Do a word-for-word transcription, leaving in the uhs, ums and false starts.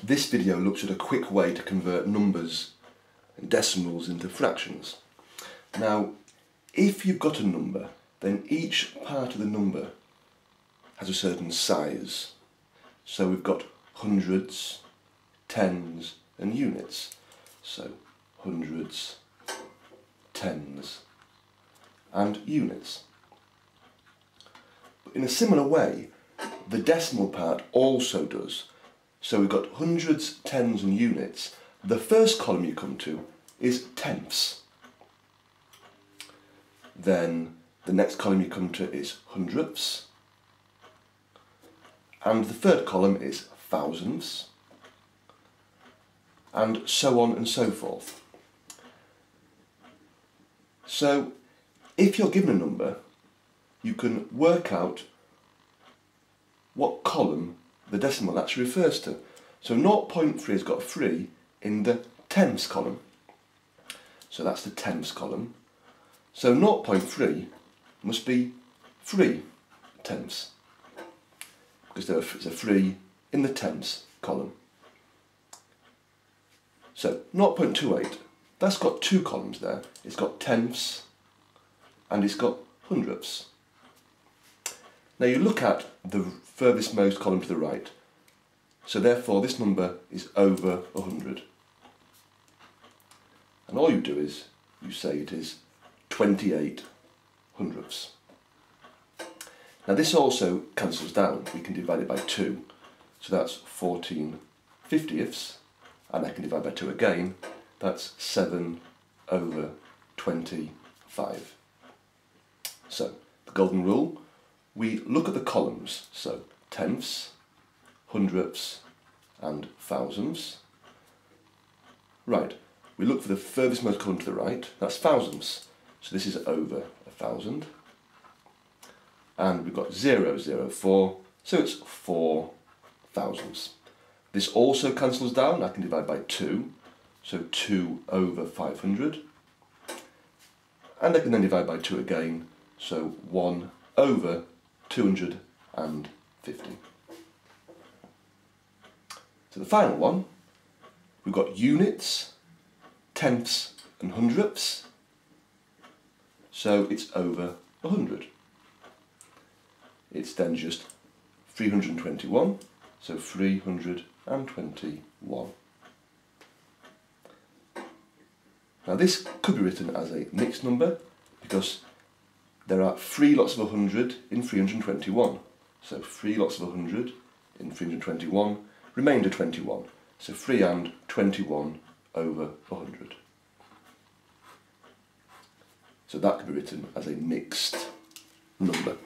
This video looks at a quick way to convert numbers and decimals into fractions. Now, if you've got a number, then each part of the number has a certain size. So we've got hundreds, tens and units. So hundreds, tens and units. But in a similar way, the decimal part also does. So we've got hundreds, tens and units. The first column you come to is tenths. Then the next column you come to is hundredths. And the third column is thousandths. And so on and so forth. So if you're given a number, you can work out what column the decimal actually refers to. So zero point three has got three in the tenths column. So that's the tenths column. So zero point three must be three tenths, because there's a three in the tenths column. So zero point two eight, that's got two columns there. It's got tenths and it's got hundredths. Now you look at the furthest most column to the right, so therefore this number is over one hundred. And all you do is, you say it is twenty-eight hundredths. Now this also cancels down, we can divide it by two, so that's fourteen fiftieths, and I can divide by two again, that's seven over twenty-five. So, the golden rule, we look at the columns, so tenths, hundredths and thousandths. Right, we look for the furthest most column to the right, that's thousandths, so this is over a thousand. And we've got zero zero four, so it's four thousandths. This also cancels down, I can divide by two, so two over five hundred. And I can then divide by two again, so one over two hundred fifty. So the final one, we've got units, tenths and hundredths, so it's over one hundred. It's then just three hundred twenty-one, so three hundred twenty-one. Now this could be written as a mixed number, because there are three lots of one hundred in three hundred twenty-one. So three lots of one hundred in three hundred twenty-one, remainder twenty-one. So three and twenty-one over one hundred. So that could be written as a mixed number.